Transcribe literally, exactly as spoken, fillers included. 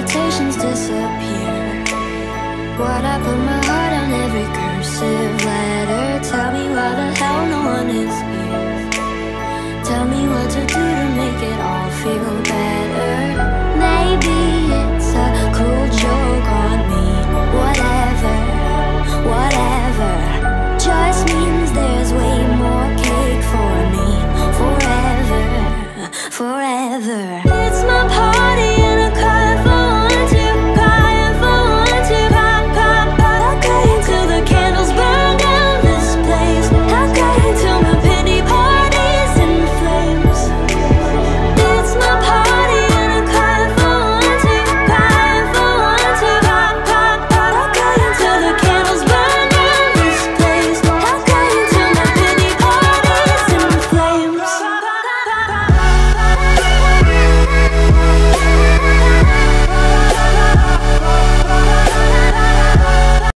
hesitations disappear. What I put my heart on every cursive letter. Tell me why the hell no one is here. Tell me what to do to make it all feel